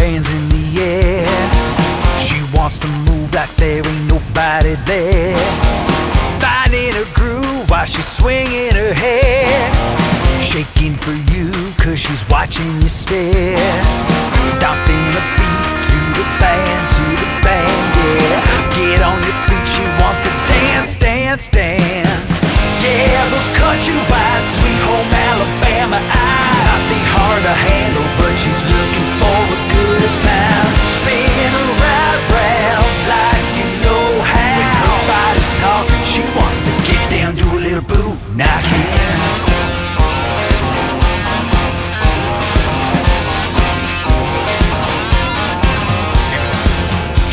hands in the air. She wants to move like there ain't nobody there. Finding her groove while she's swinging her hair. Shaking for you cause she's watching you stare. Stomping the beat to the band, yeah. Get on your feet, she wants to dance, dance, dance. Yeah, those countrywide, sweet home Alabama eyes. I see hard to handle, but she's looking for a good time. Spin her right round like you know how. When her body's talking, she wants to get down, do a little boot knockin'.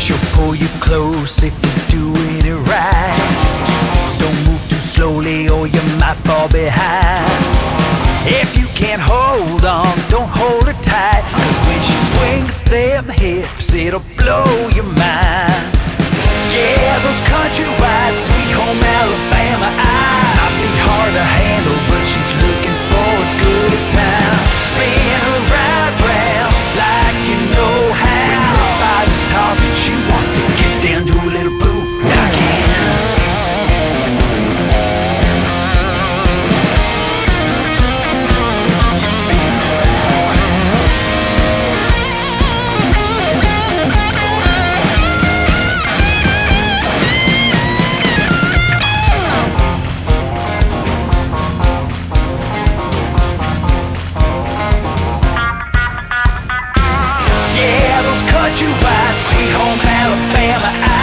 She'll pull you close if you're doing it right. Don't move too slowly or you might fall behind. If you can't hold on, don't hold her tight, cause when she swings them hips, it'll blow your mind. Yeah, those countrywide, sweet home Alabama eyes. I see hard to handle, but she's looking for a good time. Spin her right round like you know how. When her body's talking, she wants to get down to a little boot knockin'. Country wide, sweet home Alabama.